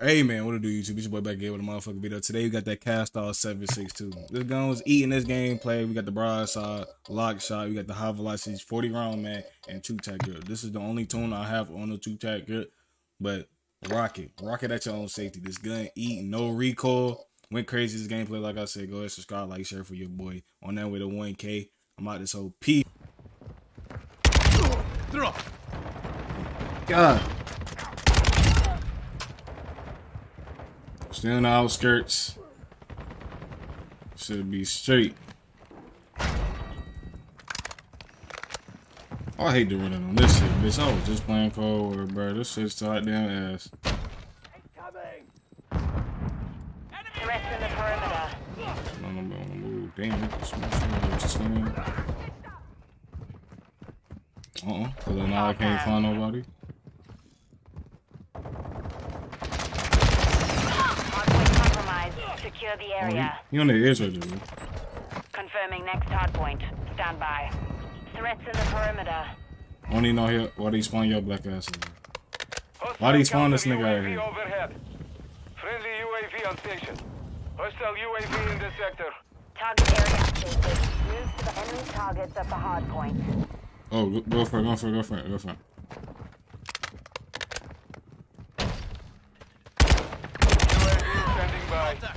Hey man, what it do YouTube? It's your boy back here with a motherfucking video. Today we got that Kastov 762. This gun was eating this gameplay. We got the broadside, lock shot, we got the high velocity 40 round man, and 2-tack grip. This is the only tune I have on the 2-tack grip, but rock it at your own safety. This gun eating, no recoil. Went crazy this gameplay. Like I said, go ahead, subscribe, like, share for your boy. On that way to 1K. I'm out this whole P. God. Still in the outskirts. Should be straight. Oh, I hate doing it on this shit, bitch. I was just playing Cold War, bro. This shit's tight damn ass. I'm gonna move. Damn, because now I can't find nobody. Secure the area. Oh, he on the edge right there. Confirming next hard point. Stand by. Threats in the perimeter. Only know here. Why do you spawn your black ass? Why do you spawn this nigga out here? Overhead. Friendly UAV on station. Hostile UAV in the sector. Target area activated. Move to the enemy targets at the hard point. Oh, go for it.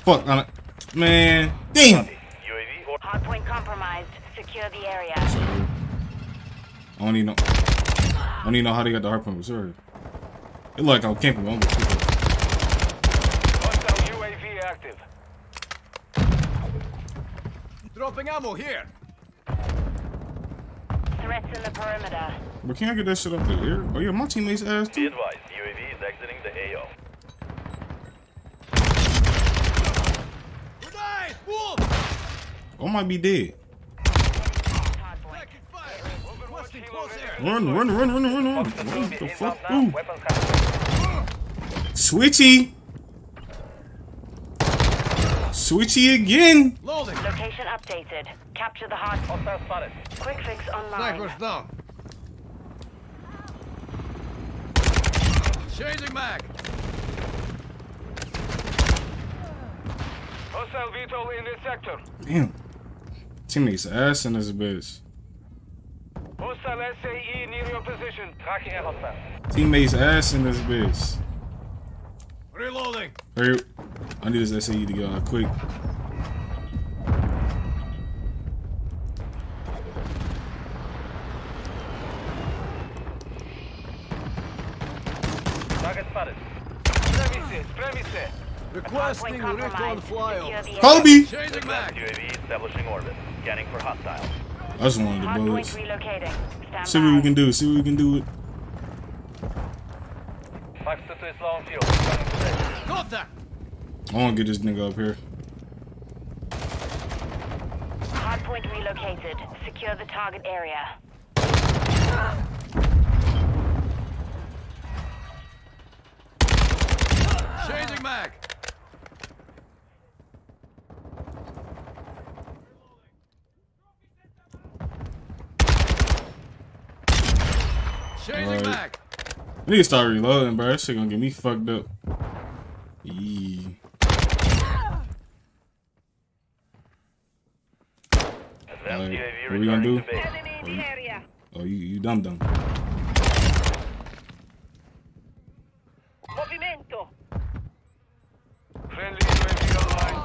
Fuck on it, man. Damn. Hardpoint compromised. Secure the area. I don't even know how they got the hardpoint reserved. It looked like I'm camping. I'm gonna shoot it. Hostile UAV active. Dropping ammo here. Threats in the perimeter. But can I get that shit up there? Oh yeah, my teammates ass too. Be advised, UAV is exiting the AO. I might be dead. Run. What the fuck? Ooh. Switchy again. Location updated. Capture the hard point. Quick fix online. Snipers down. Changing mag. Hostile veto in this sector. Damn. Teammates ass in this bitch. Hostile SAE near your position. Tracking hostile. Teammates ass in this bitch. Reloading. Hurry up. I need this SAE to go out quick. Target spotted. Premise. Requesting recon flyover. Kobe! Changing back. UAV establishing orbit. Scanning for hostile. I just wanted the bullets. See what we can do. With. 5 to 2 is long field. Contact! I want to get this nigga up here. Hardpoint relocated. Secure the target area. Changing back. Changing back. I need to start reloading, bro. This shit gonna get me fucked up. Eee. Right. What we gonna do? Oh, you dumb. Movimento. Friendly UAV online.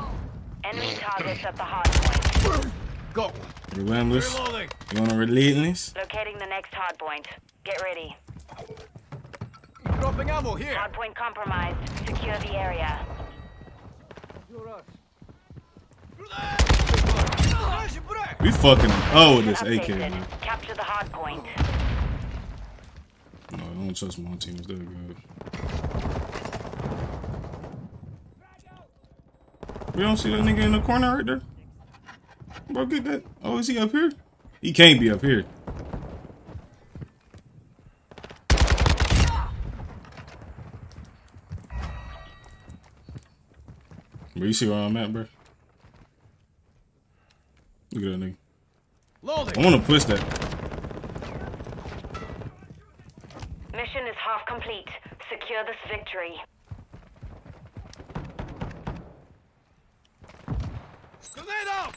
Enemy targets at the hard point. Go. Relentless. Reloading. You want to relentless? Locating the next hard point. Get ready. Dropping ammo here. Hard point compromised. Secure the area. We fucking oh with this AK, man. Capture the hard point. No, I don't trust my team. They're good. We don't see that nigga in the corner right there. Bro, get that. Oh, is he up here? He can't be up here. But you see where I'm at, bro? Look at that nigga. Loading. I want to push that. Mission is half complete. Secure this victory. Grenade out!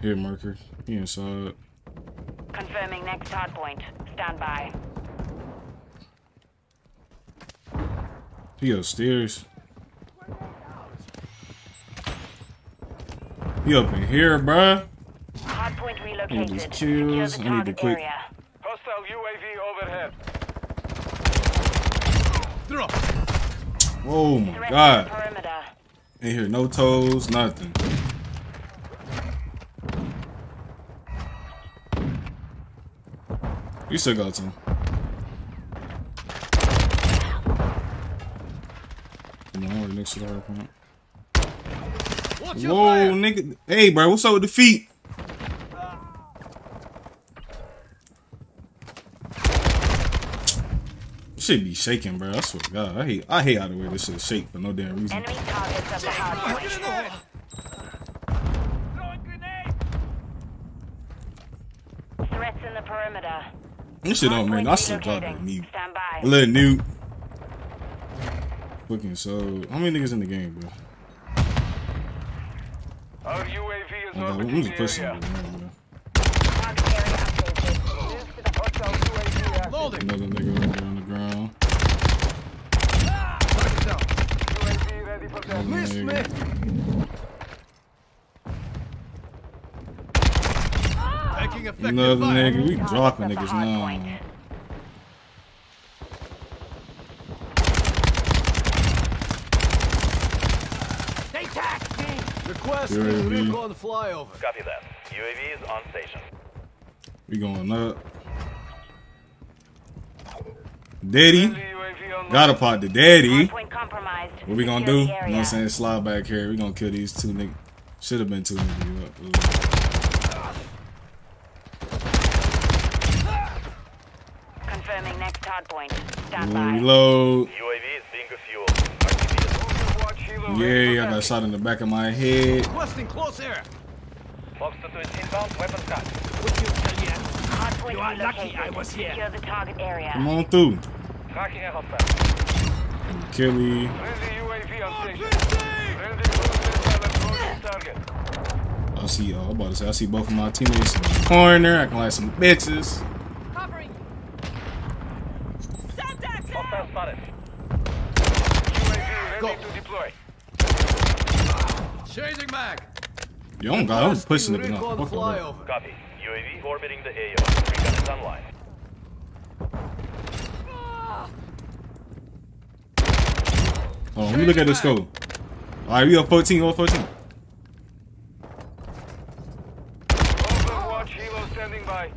Hit marker. He inside. Confirming next hard point. Stand by. He upstairs. He up in here, bruh. Hard point relocated. I need these kills. I need to quick. Hostile UAV overhead. Throw. Oh my god. Ain't here no toes, nothing. You still got some. Come on, we're next to the hard point. Whoa, nigga. Hey, bro, what's up with the feet? Shit be shaking, bro. I swear to God, I hate how the way this shit shake for no damn reason. Enemy targets at the hard point. Throwing grenade. Threats in the perimeter. This shit don't mean I still got that new. Little new. Fucking so. How many niggas in the game, bro? Our UAV is over the area. Another nigga over on the ground. UAV ready for that. Miss me. Another nigga. We dropping niggas now. Request recon flyover. Copy that. UAV is on station. We going up. Daddy. Gotta pot the daddy. What we gonna do? You know what I'm saying? Slide back here. We gonna kill these two niggas. Should have been two niggas. Confirming next hard point. Stand by. Reload. UAV is being refueled. Yeah, I got shot in the back of my head. Requesting close air. You are lucky I was here. Come on through. Killy. I see y'all. I'm about to say I see both of my teammates in the corner. I can like some bitches. Go. Chasing back. Yo, I'm God, I was pushing it. Copy. UAV orbiting the AO. We got it online. Oh, let me look at this scope. Alright, we up 14, over 14. Overwatch Hilo standing by.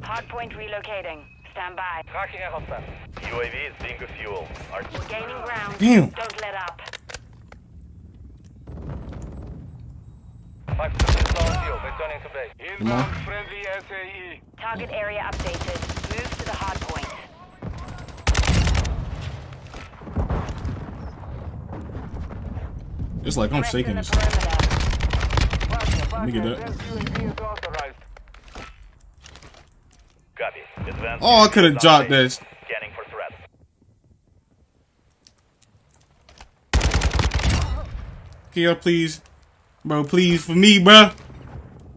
Hardpoint relocating. Stand by. UAV is being refueled. We're gaining ground. Damn. Don't let up. 5 seconds on field. Returning to base. Inbound friendly SAE. Target area updated. Move to the hard point. It's like I'm shaking this. Let me get that. Oh, I could have dropped this. Can y'all please, bro, please, for me, bro.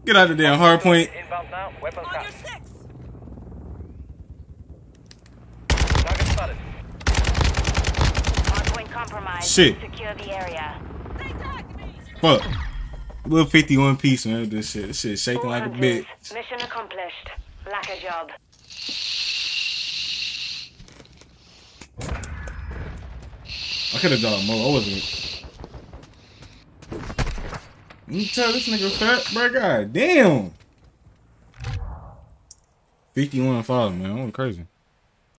Get out of there, hard point. Shit. Fuck. Little 51 piece, man. This shit shaking like a bitch. Mission accomplished. Lack a job. I could have done more. I wasn't. You can tell this nigga fat, bro. God damn. 51 and 5, man. I'm crazy.